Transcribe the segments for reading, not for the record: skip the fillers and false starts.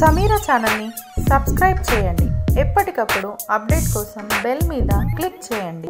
సమీరా ఛానల్ని సబ్స్క్రైబ్ చేయండి. ఎప్పటికప్పుడు అప్డేట్ కోసం బెల్ మీద క్లిక్ చేయండి.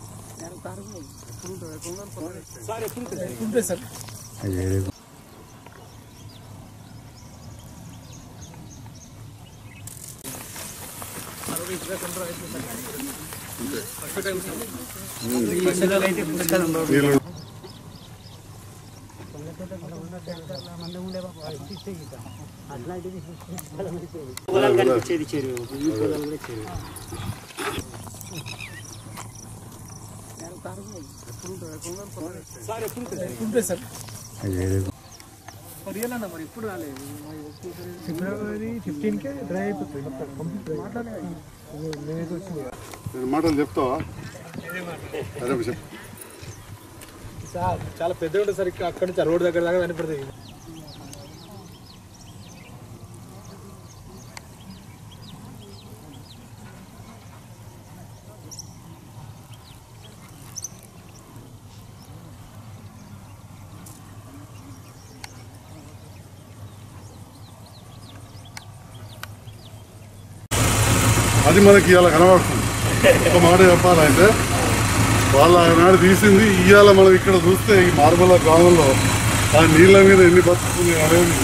सारे पूरे सर सारे पूरे सर और ये ना हमारे इपुर वाले सिंगरवरी 15 के ड्राइव पे कंप्लीट माटाने मैं तो मैं माटान చెప్తా अरे विषय साहब చాలా పెద్దగా ఉంటది సర్ అక్కడ నుంచి రోడ్ దగ్గర దాకా కనిపిస్తది అది మనకి ఇయాల కనబడుతుంది. ఒక మాట చెప్పాలంటే వాళ్ళు ఆనాడు తీసింది ఇవాళ మనం ఇక్కడ చూస్తే ఈ మార్బల గ్రామంలో ఆ నీళ్ళ మీద ఎన్ని బతుకుతున్నాయి అనేది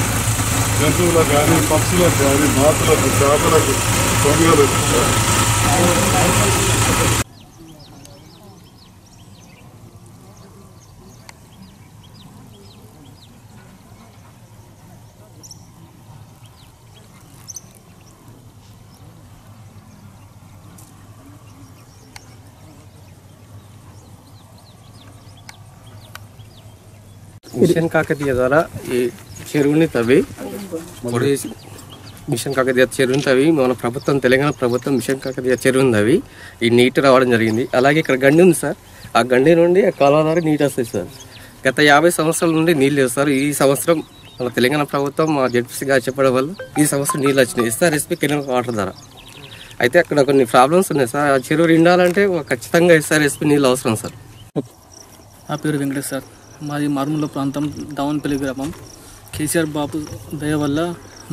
జంతువులకు కానీ పక్షులకు కానీ మాతలకు చేపలకు తొంగలు मिशन काकतीय द्वारा ये చెరువుని తవ్వి మిషన్ కాకతీయ చెరువుని తవ్వి మన ప్రభుత్వం తెలంగాణ ప్రభుత్వం మిషన్ కాకతీయ చెరువుని తవ్వి ఈ నీటి రావడం జరిగింది. అలాగే ఇక్కడ గండి ఉంది సార్, ఆ గండి నుండి ఆ కాలువ ద్వారా నీటి వస్తాయి సార్. గత 50 సంవత్సరాల నుండి నీళ్ళు లేవు సార్. ఈ సంవత్సరం మన తెలంగాణ ప్రభుత్వం మా జెడ్పీసీ గారు చెప్పడం వల్ల ఈ సంవత్సరం నీళ్ళు వచ్చినాయి ఎస్ఆర్ఎస్పీ కెనాల్ వాటర్ ద్వారా. అయితే అక్కడ కొన్ని ప్రాబ్లమ్స్ ఉన్నాయి సార్. ఆ చెరువు నిండాలంటే ఖచ్చితంగా ఎస్ఆర్ఎస్పీ నీళ్ళు అవసరం సార్. నా పేరు వెంకటేష్ సార్. మాది మారుమూల ప్రాంతం దావన్పల్లి గ్రామం. కేసీఆర్ బాబు దయ వల్ల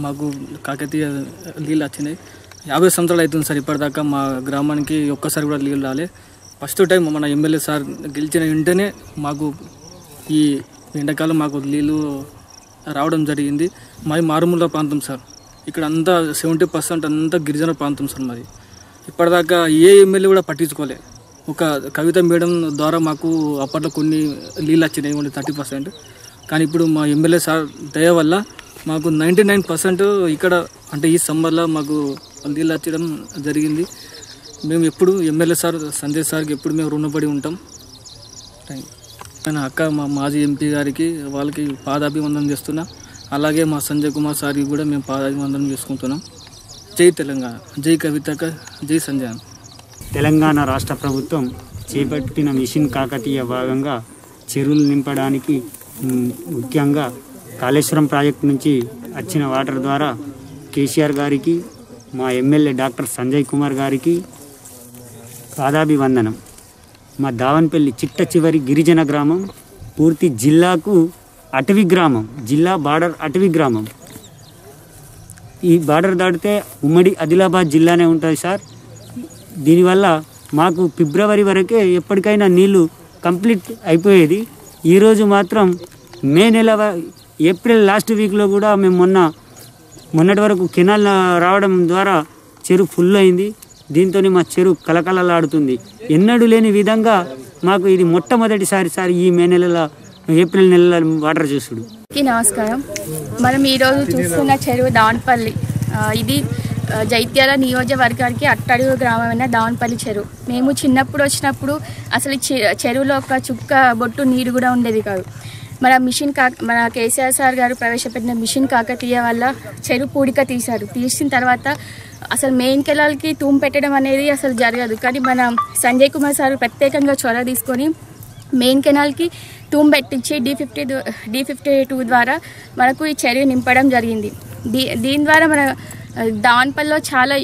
మాకు కాకతీయ నీళ్ళు వచ్చినాయి. 50 సంవత్సరాలు అవుతుంది సార్. ఇప్పటిదాకా మా గ్రామానికి ఒక్కసారి కూడా నీళ్ళు రాలే. ఫస్ట్ టైం మన ఎమ్మెల్యే సార్ గెలిచిన వెంటనే మాకు ఈ ఎండాకాలం మాకు నీళ్ళు రావడం జరిగింది. మాది మారుమూల ప్రాంతం సార్. ఇక్కడ అంతా 70% అంతా గిరిజన ప్రాంతం సార్. మరి ఇప్పటిదాకా ఏ ఎమ్మెల్యే కూడా పట్టించుకోలే. ఒక కవిత మేడం ద్వారా మాకు అప్పట్లో కొన్ని నీళ్ళు వచ్చినాయి, ఓన్లీ 30%. కానీ ఇప్పుడు మా ఎమ్మెల్యే సార్ దయ వల్ల మాకు 99% ఇక్కడ అంటే ఈ సమ్మర్లో మాకు నీళ్ళు వచ్చడం జరిగింది. మేము ఎప్పుడు ఎమ్మెల్యే సార్ సంజయ్ సార్కి ఎప్పుడు మేము రుణపడి ఉంటాం. కానీ అక్క మా మాజీ ఎంపీ గారికి వాళ్ళకి పాదాభివందనం చేస్తున్నాం. అలాగే మా సంజయ్ కుమార్ సార్కి కూడా మేము పాదాభివందనం చేసుకుంటున్నాం. జై తెలంగాణ, జై కవితక్క, జై సంజయ్. తెలంగాణ రాష్ట్ర ప్రభుత్వం చేపట్టిన మిషన్ కాకతీయ భాగంగా చెరువులు నింపడానికి ముఖ్యంగా కాళేశ్వరం ప్రాజెక్టు నుంచి వచ్చిన వాటర్ ద్వారా కేసీఆర్ గారికి మా ఎమ్మెల్యే డాక్టర్ సంజయ్ కుమార్ గారికి పాదాభివందనం। మా దావన్పల్లి చిట్ట చివరి గిరిజన గ్రామం, పూర్తి జిల్లాకు అటవీ గ్రామం, జిల్లా బార్డర్ అటవీ గ్రామం। ఈ బార్డర్ దాటితే ఉమ్మడి ఆదిలాబాద్ జిల్లానే ఉంటుంది సార్। దీనివల్ల మాకు ఫిబ్రవరి వరకే ఎప్పటికైనా నీళ్లు కంప్లీట్ అయిపోయేది। ఈరోజు మాత్రం మే నెల ఏప్రిల్ లాస్ట్ వీక్లో కూడా మేము మొన్నటి వరకు కెనాల్ రావడం ద్వారా చెరువు ఫుల్ అయింది। దీంతో మా చెరువు కలకలలాడుతుంది। ఎన్నడూ లేని విధంగా మాకు ఇది మొట్టమొదటిసారి సార్ ఈ మే నెలలో ఏప్రిల్ నెలలో వాటర్ చూసుడు। నమస్కారం। మనం ఈరోజు చూస్తున్న చెరువు దావన్పల్లి, ఇది జైత్యాల నియోజకవర్గానికి అట్టడుగు గ్రామమైన దావన్పల్లి చెరువు। మేము చిన్నప్పుడు వచ్చినప్పుడు అసలు చెరువులో ఒక చుక్క బొట్టు నీరు కూడా ఉండేది కాదు। మన కేసీఆర్ సార్ గారు ప్రవేశపెట్టిన మిషన్ కాకతీయ వల్ల చెరువు పూడిక తీశారు। తీసిన తర్వాత అసలు మెయిన్ కెనాల్కి తూము పెట్టడం అనేది అసలు జరగదు, కానీ మన సంజయ్ కుమార్ సార్ ప్రత్యేకంగా చొరవ తీసుకొని మెయిన్ కెనాల్కి తూము పెట్టించి D52 ద్వారా మనకు ఈ చెరువు నింపడం జరిగింది। దీని ద్వారా మన దావన్పల్లిలో చాలా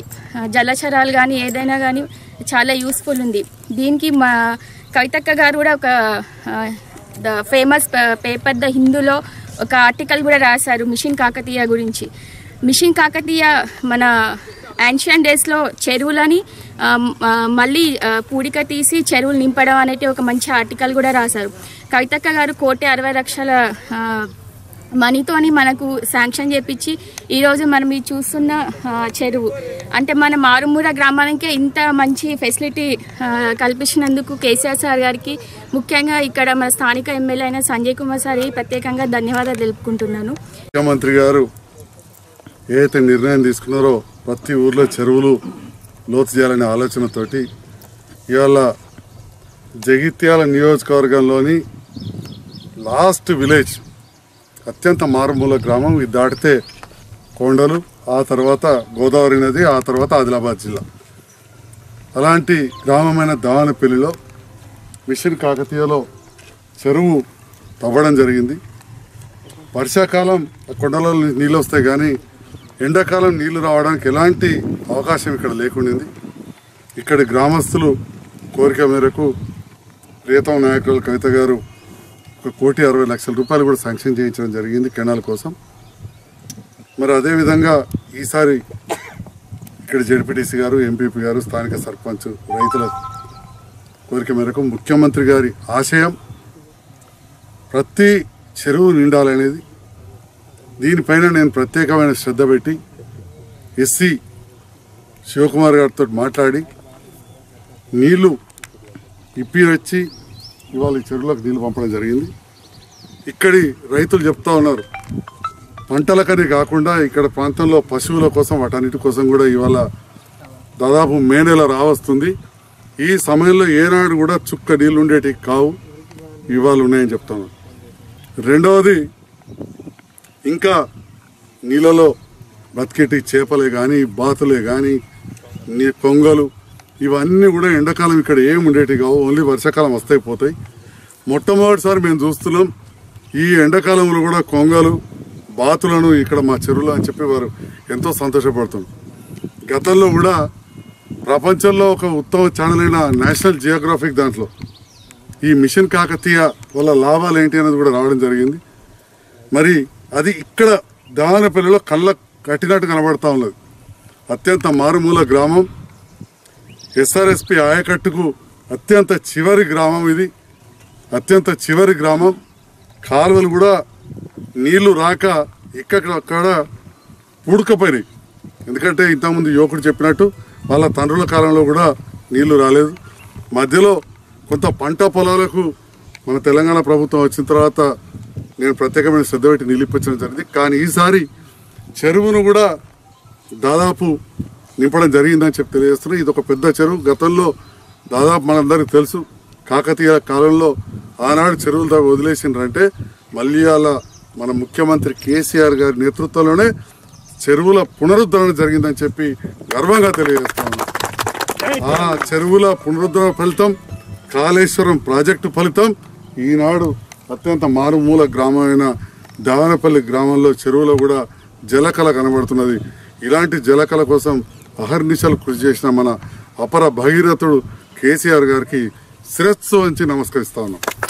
జలచరాలు కానీ ఏదైనా కానీ చాలా యూస్ఫుల్ ఉంది। దీనికి మా కవితక్క గారు కూడా ఒక ద ఫేమస్ పేపర్ ద హిందూలో ఒక ఆర్టికల్ కూడా రాశారు మిషన్ కాకతీయ గురించి। మిషన్ కాకతీయ మన యాన్షియన్ డేస్లో చెరువులని మళ్ళీ పూడిక తీసి చెరువులు నింపడం అనేది ఒక మంచి ఆర్టికల్ కూడా రాశారు కవితక్క గారు। 1,60,00,000 మనీతోని మనకు శాంక్షన్ చేపించి ఈరోజు మనం ఇది చూస్తున్న చెరువు అంటే మన మారుమూల గ్రామానికే ఇంత మంచి ఫెసిలిటీ కల్పించినందుకు కేసీఆర్ సార్ గారికి, ముఖ్యంగా ఇక్కడ మన స్థానిక ఎమ్మెల్యే అయిన సంజయ్ కుమార్ సార్ ప్రత్యేకంగా ధన్యవాదాలు తెలుపుకుంటున్నాను। ముఖ్యమంత్రి గారు ఏదైతే నిర్ణయం తీసుకున్నారో ప్రతి ఊర్లో చెరువులు లోతు చేయాలనే ఆలోచనతోటి ఇవాళ జగిత్యాల నియోజకవర్గంలోని లాస్ట్ విలేజ్, అత్యంత మారుమూల గ్రామం, ఇది దాటితే కొండలు, ఆ తర్వాత గోదావరి నది, ఆ తర్వాత ఆదిలాబాద్ జిల్లా, అలాంటి గ్రామమైన దావనపల్లిలో మిషన్ కాకతీయలో చెరువు తవ్వడం జరిగింది। వర్షాకాలం కొండలలో నీళ్ళు వస్తాయి, కానీ ఎండాకాలం నీళ్లు రావడానికి ఎలాంటి అవకాశం ఇక్కడ లేకుండింది। ఇక్కడ గ్రామస్తులు కోరిక మేరకు ప్రియతమ నాయకులు కవిత గారు 1,60,00,000 రూపాయలు కూడా శాంక్షన్ చేయించడం జరిగింది కెనాల్ కోసం। మరి అదేవిధంగా ఈసారి ఇక్కడ జెడ్పీటీసీ గారు, ఎంపీపీ గారు, స్థానిక సర్పంచ్, రైతుల కోరిక మేరకు ముఖ్యమంత్రి గారి ఆశయం ప్రతి చెరువు నిండాలనేది। దీనిపైన నేను ప్రత్యేకమైన శ్రద్ధ పెట్టి ఎస్సీ శివకుమార్ గారితో మాట్లాడి నీళ్లు ఇప్పి వచ్చి ఇవాళ ఈ చెరువులకు నీళ్ళు పంపడం జరిగింది। ఇక్కడి రైతులు చెప్తా ఉన్నారు పంటలకనే కాకుండా ఇక్కడ ప్రాంతంలో పశువుల కోసం వాటన్నిటి కోసం కూడా ఇవాళ దాదాపు మే నెల రావస్తుంది। ఈ సమయంలో ఏనాడు కూడా చుక్క నీళ్ళు ఉండేటివి కావు, ఇవాళ ఉన్నాయని చెప్తా ఉన్నారు। రెండవది ఇంకా నీళ్ళలో బతికేటి చేపలే కానీ, బాతులే కానీ, కొంగలు, ఇవన్నీ కూడా ఎండాకాలం ఇక్కడ ఏమి ఉండేటివి కావు, ఓన్లీ వర్షాకాలం వస్తాయి పోతాయి। మొట్టమొదటిసారి మేము చూస్తున్నాం ఈ ఎండాకాలంలో కూడా కొంగలు, బాతులను ఇక్కడ మా చెరువులో అని చెప్పి వారు ఎంతో సంతోషపడుతున్నారు। గతంలో కూడా ప్రపంచంలో ఒక ఉత్తమ ఛానల్ అయిన నేషనల్ జియోగ్రఫిక్ దాంట్లో ఈ మిషన్ కాకతీయ వల్ల లాభాలు ఏంటి అనేది కూడా రావడం జరిగింది। మరి అది ఇక్కడ దావనపల్లిలో కళ్ళ కట్టినట్టు కనబడుతూ ఉన్నది। అత్యంత మారుమూల గ్రామం, SRSP ఆయకట్టుకు అత్యంత చివరి గ్రామం, ఇది అత్యంత చివరి గ్రామం। కాలువలు కూడా నీళ్లు రాక ఇక్కడ పూడకపోయినాయి, ఎందుకంటే ఇంతకుముందు యువకుడు చెప్పినట్టు వాళ్ళ తండ్రుల కాలంలో కూడా నీళ్లు రాలేదు। మధ్యలో కొంత పంట పొలాలకు మన తెలంగాణ ప్రభుత్వం వచ్చిన తర్వాత నేను ప్రత్యేకమైన శ్రద్ధ పెట్టి నిలిపించడం జరిగింది, కానీ ఈసారి చెరువును కూడా దాదాపు నింపడం జరిగిందని చెప్పి తెలియజేస్తున్నాయి। ఇది ఒక పెద్ద చెరువు, గతంలో దాదాపు మనందరికీ తెలుసు కాకతీయ కాలంలో ఆనాడు చెరువులు దాకా వదిలేసిండ్రంటే మళ్ళీ అలా మన ముఖ్యమంత్రి కేసీఆర్ గారి నేతృత్వంలోనే చెరువుల పునరుద్ధరణ జరిగిందని చెప్పి గర్వంగా తెలియజేస్తున్నాను। ఆ చెరువుల పునరుద్ధరణ ఫలితం కాళేశ్వరం ప్రాజెక్టు ఫలితం ఈనాడు అత్యంత మారుమూల గ్రామమైన దావనపల్లి గ్రామంలో చెరువులో కూడా జలకళ కనబడుతున్నది। ఇలాంటి జలకల కోసం అహర్నిశలు కృషి చేసిన మన అపర భగీరథుడు కేసీఆర్ గారికి శిరస్సు వంచి నమస్కరిస్తా ఉన్నాం।